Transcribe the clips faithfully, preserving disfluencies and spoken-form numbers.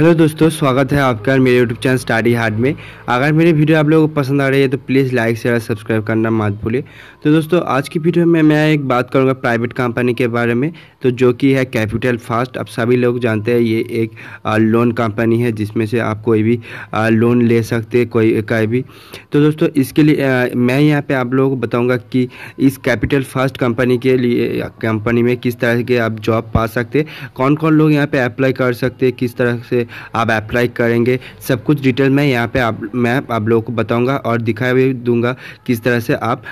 Hello दोस्तों, स्वागत है आपका मेरे यूट्यूब चैनल स्टडी हार्ड में। अगर मेरी वीडियो आप लोगों को पसंद आ रही है तो प्लीज़ लाइक शेयर सब्सक्राइब करना मत भूलिए। तो दोस्तों आज की वीडियो में मैं एक बात करूंगा प्राइवेट कंपनी के बारे में, तो जो कि है कैपिटल फर्स्ट। आप सभी लोग जानते हैं ये एक लोन कंपनी है जिसमें से आप कोई भी लोन ले सकते कोई का भी। तो दोस्तों इसके लिए आ, मैं यहाँ पर आप लोगों को बताऊँगा कि इस कैपिटल फर्स्ट कंपनी के लिए कंपनी में किस तरह के आप जॉब पा सकते, कौन कौन लोग यहाँ पर अप्लाई कर सकते, किस तरह से आप अप्लाई करेंगे, सब कुछ डिटेल में यहाँ पे आप मैं आप लोगों को बताऊंगा और दिखाई भी दूंगा किस तरह से आप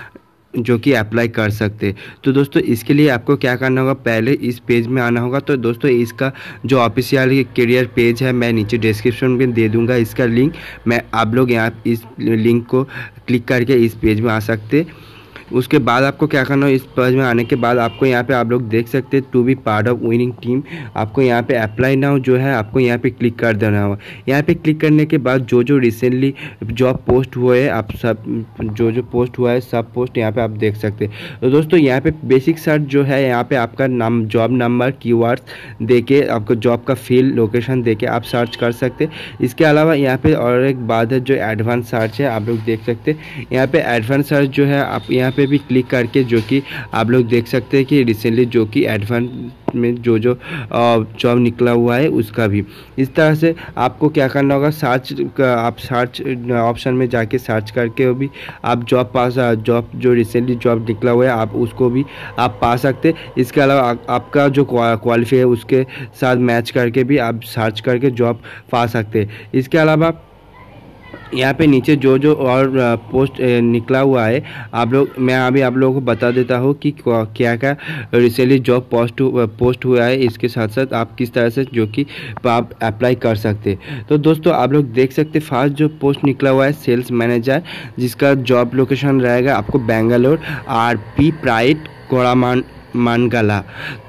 जो कि अप्लाई कर सकते। तो दोस्तों इसके लिए आपको क्या करना होगा, पहले इस पेज में आना होगा। तो दोस्तों इसका जो ऑफिशियल करियर पेज है मैं नीचे डिस्क्रिप्शन में दे दूंगा इसका लिंक। मैं आप लोग यहाँ इस लिंक को क्लिक करके इस पेज में आ सकते। उसके बाद आपको क्या करना हो, इस पेज में आने के बाद आपको यहाँ पे आप लोग देख सकते हैं to be part of winning team. आपको यहाँ पे अप्लाई नाउ जो है आपको यहाँ पे क्लिक कर देना होगा। यहाँ पे क्लिक करने के बाद जो जो रिसेंटली जॉब पोस्ट हुए है आप सब जो जो पोस्ट हुआ है सब पोस्ट यहाँ पे आप देख सकते हैं। तो दोस्तों यहाँ पे बेसिक सर्च जो है यहाँ पर आपका नाम, जॉब नंबर, कीवर्ड्स देके आपको जॉब का फील्ड, लोकेशन देके आप सर्च कर सकते। इसके अलावा यहाँ पर और एक बात है जो एडवांस सर्च है आप लोग देख सकते। यहाँ पर एडवांस सर्च जो है आप यहाँ पे भी क्लिक करके जो कि आप लोग देख सकते हैं कि रिसेंटली जो कि एडवांस में जो जो जॉब निकला हुआ है उसका भी। इस तरह से आपको क्या करना होगा, सर्च आप सर्च ऑप्शन में जाके सर्च करके भी आप जॉब पा जॉब जो रिसेंटली जॉब निकला हुआ है आप उसको भी आप पा सकते। इसके अलावा आ, आपका जो क्वालिफाई है उसके साथ मैच करके भी आप सर्च करके जॉब पा सकते। इसके अलावा यहाँ पे नीचे जो जो और पोस्ट निकला हुआ है आप लोग मैं अभी आप लोगों को बता देता हूँ कि क्या क्या रिसेंटली जॉब पोस्ट पोस्ट हुआ है। इसके साथ साथ आप किस तरह से जो कि आप अप्लाई कर सकते। तो दोस्तों आप लोग देख सकते फर्स्ट जो पोस्ट निकला हुआ है सेल्स मैनेजर, जिसका जॉब लोकेशन रहेगा आपको बेंगलोर आर पी प्राइड कोड़ामान मानगला।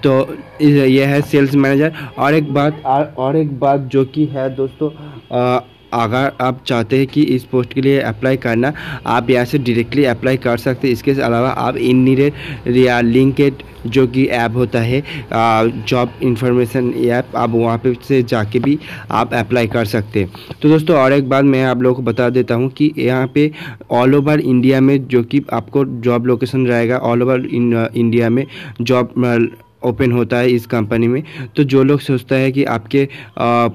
तो यह है सेल्स मैनेजर। और एक बात और एक बात जो कि है दोस्तों, आ, अगर आप चाहते हैं कि इस पोस्ट के लिए अप्लाई करना आप यहाँ से डायरेक्टली अप्लाई कर सकते हैं। इसके अलावा आप इनडीड या लिंक्डइन जो कि ऐप होता है जॉब इंफॉर्मेशन ऐप, आप वहाँ पे से जाके भी आप अप्लाई कर सकते हैं। तो दोस्तों और एक बात मैं आप लोगों को बता देता हूँ कि यहाँ पे ऑल ओवर इंडिया में जो कि आपको जॉब लोकेशन रहेगा, ऑल ओवर इंडिया में जॉब ओपन होता है इस कंपनी में। तो जो लोग सोचता है कि आपके आ,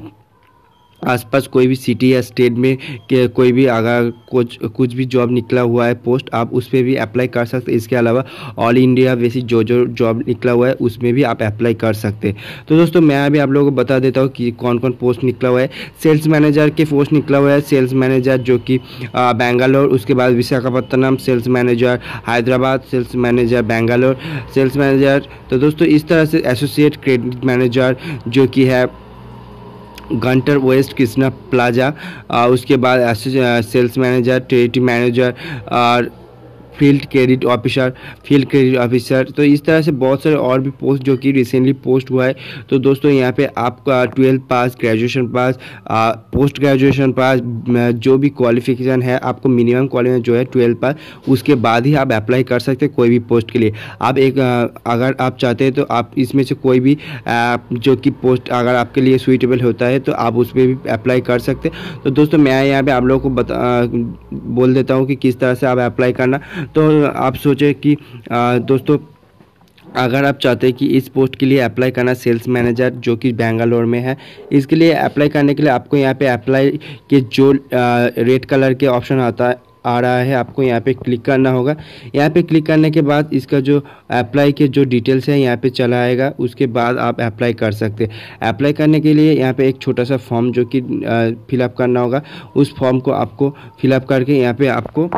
आसपास कोई भी सिटी या स्टेट में के कोई भी अगर कुछ कुछ भी जॉब निकला हुआ है पोस्ट, आप उस पर भी अप्लाई कर सकते। इसके अलावा ऑल इंडिया वैसी जो जो जॉब निकला हुआ है उसमें भी आप अप्लाई कर सकते। तो दोस्तों मैं अभी आप लोगों को बता देता हूँ कि कौन कौन पोस्ट निकला हुआ है। सेल्स मैनेजर के पोस्ट निकला हुआ है, सेल्स मैनेजर जो कि बेंगलोर, उसके बाद Visakhapatnam sales manager, Hyderabad sales manager, Bangalore sales manager. तो दोस्तों इस तरह से एसोसिएट क्रेडिट मैनेजर जो कि है गंटर वेस्ट कृष्णा प्लाजा, आ, उसके बाद सेल्स मैनेजर, टेरिटरी मैनेजर और field credit officer field credit officer. तो इस तरह से बहुत सारे और भी पोस्ट जो कि रिसेंटली पोस्ट हुआ है। तो दोस्तों यहाँ पे आपका twelfth pass, graduation pass, post graduation pass, जो भी क्वालिफिकेशन है आपको मिनिमम क्वालिफिकेशन जो है ट्वेल्थ पास, उसके बाद ही आप अप्लाई कर सकते कोई भी पोस्ट के लिए। आप एक आ, अगर आप चाहते हैं तो आप इसमें से कोई भी आ, जो कि पोस्ट अगर आपके लिए सुइटेबल होता है तो आप उस पर भी अप्लाई कर सकते। तो दोस्तों मैं यहाँ पर आप लोगों को बता आ, बोल देता हूँ कि किस तरह से आप अप्लाई करना। तो आप सोचें कि आ, दोस्तों अगर आप चाहते हैं कि इस पोस्ट के लिए अप्लाई करना सेल्स मैनेजर जो कि बेंगलोर में है, इसके लिए अप्लाई करने के लिए आपको यहाँ पे अप्लाई के जो रेड कलर के ऑप्शन आता है आ रहा है आपको यहाँ पे क्लिक करना होगा। यहाँ पे क्लिक करने के बाद इसका जो अप्लाई के जो डिटेल्स है यहाँ पे चला आएगा, उसके बाद आप अप्लाई कर सकते हैं। अप्लाई करने के लिए यहाँ पे एक छोटा सा फॉर्म जो कि फिलअप करना होगा, उस फॉर्म को आपको फिलअप करके यहाँ पर आपको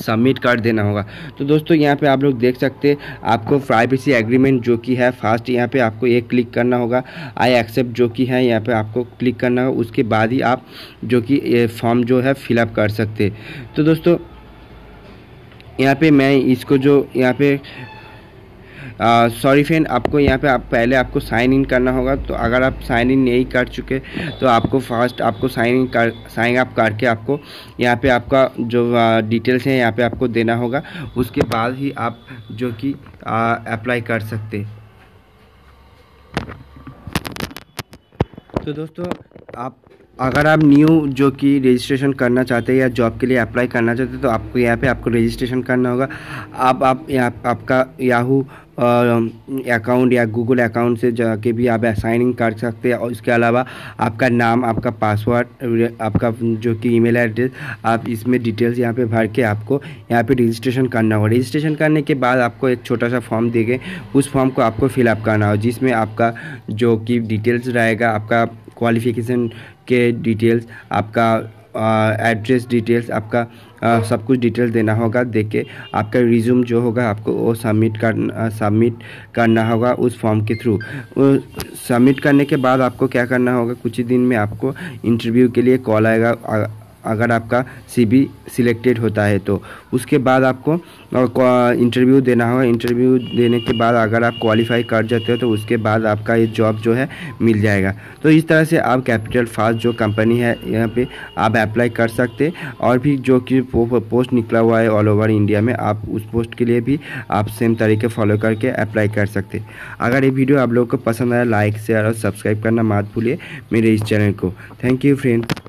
सबमिट कर देना होगा। तो दोस्तों यहाँ पे आप लोग देख सकते हैं आपको प्राइवेसी एग्रीमेंट जो कि है फर्स्ट यहाँ पे आपको एक क्लिक करना होगा, आई एक्सेप्ट जो कि है यहाँ पे आपको क्लिक करना होगा, उसके बाद ही आप जो कि फॉर्म जो है फिलअप कर सकते। तो दोस्तों यहाँ पे मैं इसको जो यहाँ पे सॉरी uh, फ्रेंड आपको यहाँ पे आप पहले आपको साइन इन करना होगा। तो अगर आप साइन इन नहीं कर चुके तो आपको फर्स्ट आपको साइन इन कर साइन अप करके आपको यहाँ पे आपका जो डिटेल्स uh, हैं यहाँ पे आपको देना होगा, उसके बाद ही आप जो कि अप्लाई uh, कर सकते। तो दोस्तों आप अगर आप न्यू जो कि रजिस्ट्रेशन करना चाहते हैं या जॉब के लिए अप्लाई करना चाहते हैं तो आपको यहाँ पे आपको रजिस्ट्रेशन करना होगा। आप आप यहाँ आपका याहू अकाउंट या गूगल अकाउंट से जाके भी आप साइन इन कर सकते हैं। और इसके अलावा आपका नाम, आपका पासवर्ड, आपका जो कि ईमेल एड्रेस, आप इसमें डिटेल्स यहाँ पे भर के आपको यहाँ पे रजिस्ट्रेशन करना होगा। रजिस्ट्रेशन करने के बाद आपको एक छोटा सा फॉर्म देंगे, उस फॉर्म को आपको फिलअप करना होगा जिसमें आपका जो कि डिटेल्स रहेगा, आपका क्वालिफिकेशन के डिटेल्स, आपका एड्रेस uh, डिटेल्स, आपका uh, सब कुछ डिटेल देना होगा। देख के आपका रिज्यूम जो होगा आपको वो सबमिट करना सबमिट करना होगा उस फॉर्म के थ्रू। सबमिट करने के बाद आपको क्या करना होगा, कुछ ही दिन में आपको इंटरव्यू के लिए कॉल आएगा अगर आपका सीवी सिलेक्टेड होता है तो। उसके बाद आपको इंटरव्यू देना होगा। इंटरव्यू देने के बाद अगर आप क्वालिफाई कर जाते हो तो उसके बाद आपका ये जॉब जो है मिल जाएगा। तो इस तरह से आप कैपिटल फर्स्ट जो कंपनी है यहाँ पे आप अप्लाई कर सकते, और भी जो कि पोस्ट निकला हुआ है ऑल ओवर इंडिया में, आप उस पोस्ट के लिए भी आप सेम तरीके फॉलो करके अप्लाई कर सकते। अगर ये वीडियो आप लोगों को पसंद आया, लाइक शेयर और सब्सक्राइब करना मत भूलिए मेरे इस चैनल को। Thank you friend.